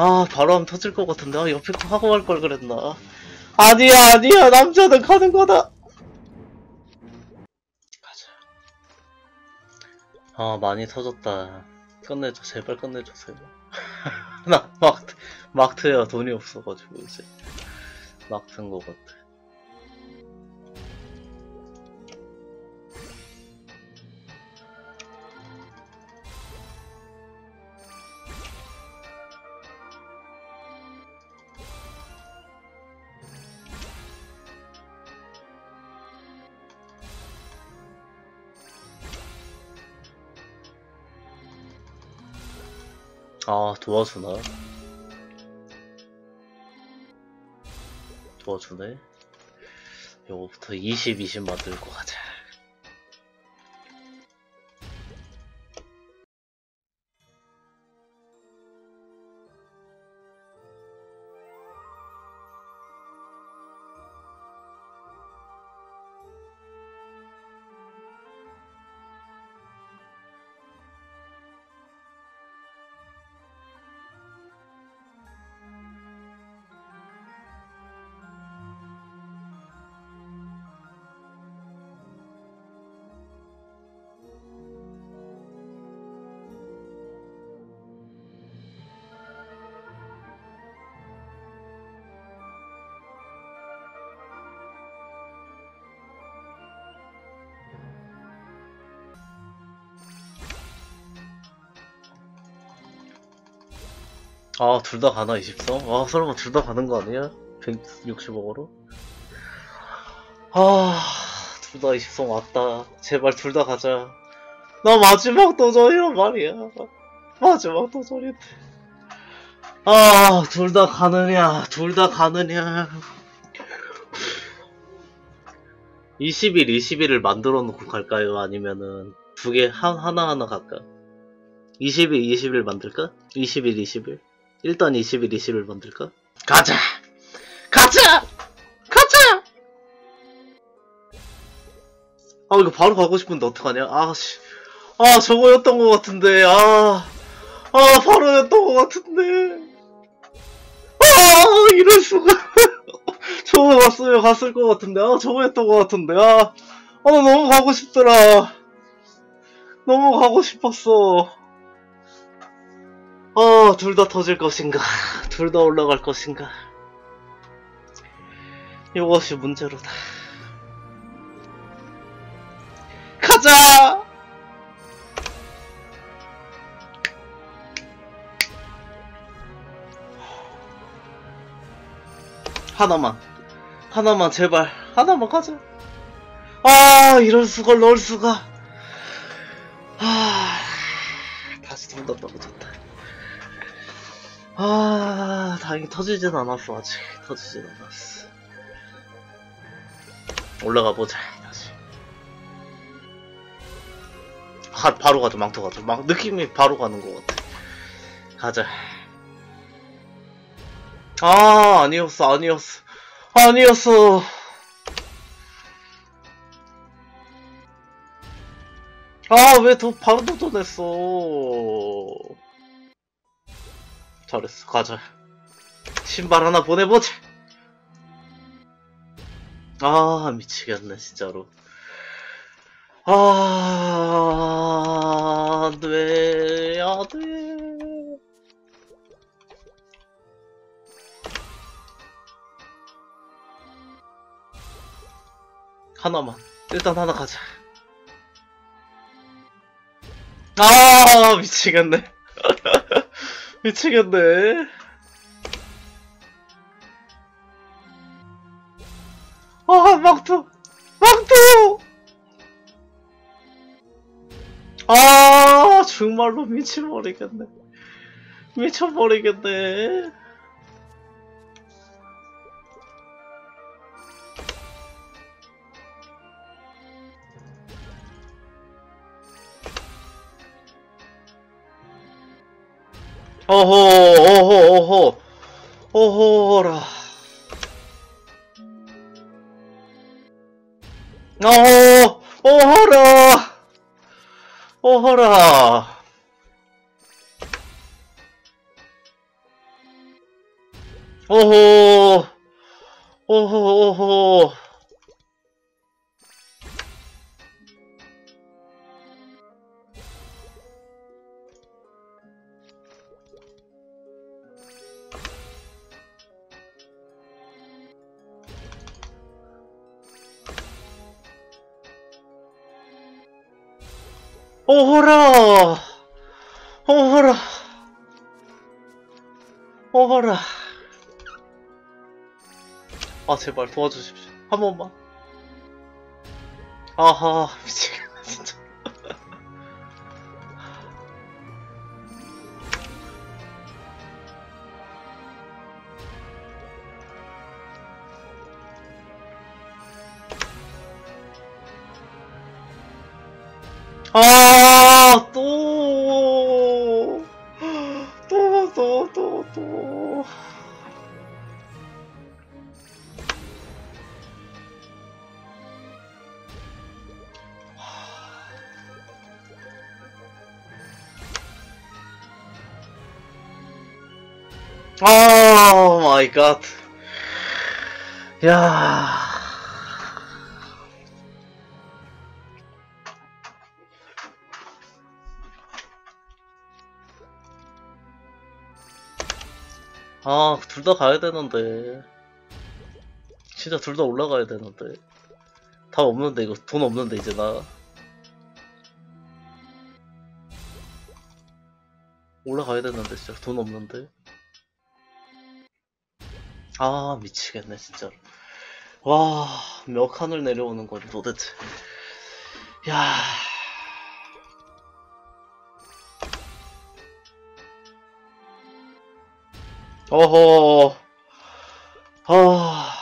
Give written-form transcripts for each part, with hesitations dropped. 아, 바람 터질 것 같은데. 아, 옆에도 하고 갈 걸 그랬나. 아니야, 아니야. 남자는 가는 거다. 가자. 아, 많이 터졌다. 끝내줘. 제발 끝내주세요. 나 막트야. 돈이 없어가지고 이제 막튼 것 같아. 아, 도와주나? 도와주네? 요거부터 20 만들고 가자. 아, 둘 다 가나, 23? 아, 설마 둘 다 가는 거 아니야? 160억으로? 아, 둘 다 23 왔다. 제발 둘 다 가자. 나 마지막 도전이란 말이야. 마지막 도전인데. 아, 둘 다 가느냐, 둘 다 가느냐. 21을 만들어 놓고 갈까요? 아니면은, 두 개, 하나하나 갈까? 21 만들까? 21. 일단 21을 만들까? 가자! 가자! 가자! 아, 이거 바로 가고 싶은데 어떡하냐? 아씨. 아, 저거였던 것 같은데. 아, 바로였던 것 같은데. 아, 이럴 수가. 저거 갔으면 갔을 것 같은데. 아, 저거였던 것 같은데. 아, 너무 가고 싶더라. 너무 가고 싶었어. 아, 둘 다 터질 것인가, 둘 다 올라갈 것인가, 이것이 문제로다. 가자! 하나만 제발 하나만 가자. 아, 이럴 수가, 넣을 수가. 아, 다시 둘 다 떨어졌다. 아, 다행히 터지진 않았어. 아직 터지진 않았어. 올라가보자 다시. 바로 가자. 망토 가자. 막 느낌이 바로 가는 것 같아. 가자. 아, 아니었어. 아, 왜 더 바로 도전했어. 잘했어. 가자. 신발 하나 보내보자. 아, 미치겠네 진짜로. 아, 안돼. 안돼. 하나만. 일단 하나 가자. 아, 미치겠네. 미치겠네. 아, 망토! 아, 정말로 미쳐버리겠네. 미쳐버리겠네. 어허라. 어허라. 오호. 오호, 오호. 오호라! 오호라! 오호라! 아, 제발 도와주십시오. 한 번만. 아하, 미치겠네, 진짜. 아, 또. 아, 마이 갓. 야. 아, 둘 다 가야 되는데. 진짜 둘 다 올라가야 되는데. 답 없는데, 이거 돈 없는데, 이제 나. 올라가야 되는데, 진짜 돈 없는데. 아, 미치겠네, 진짜로. 와, 몇 칸을 내려오는 거지, 도대체. 야. 어허. 아.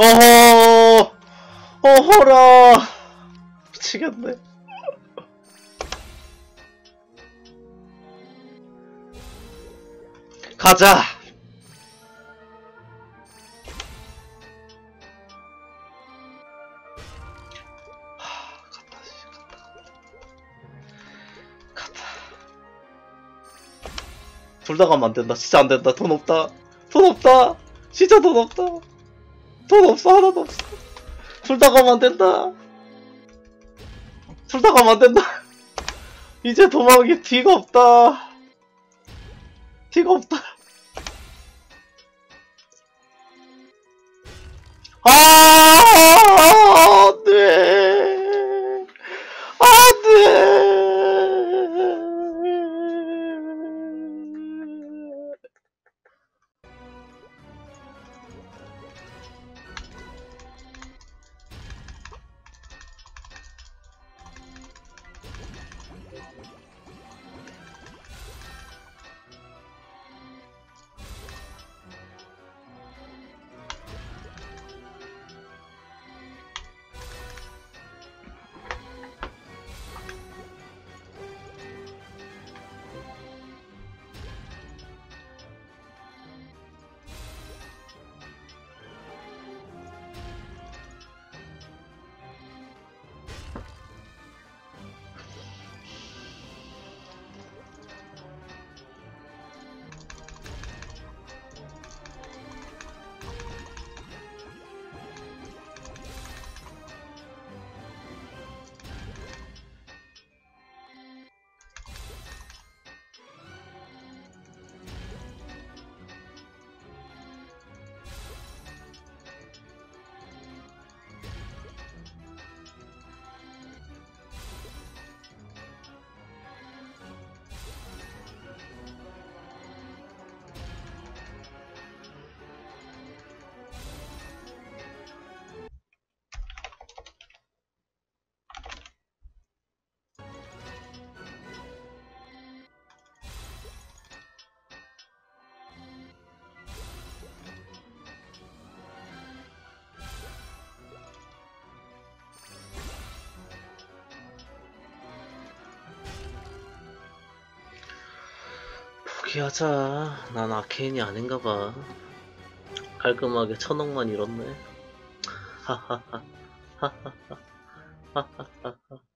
어허. 어허라. 미치겠네. 가자. 둘 다 가면 안 된다. 진짜 안 된다. 돈 없다. 돈 없다. 진짜 돈 없다. 돈 없어. 하나도 없어. 둘 다 가면 안 된다. 둘 다 가면 안 된다. 이제 도망이 뒤가 없다. 뒤가 없다. 아, 안 돼. 안 돼. 포기하자. 난 아케인이 아닌가봐. 깔끔하게 1,000억만 잃었네. 하하하. 하하하. 하하하.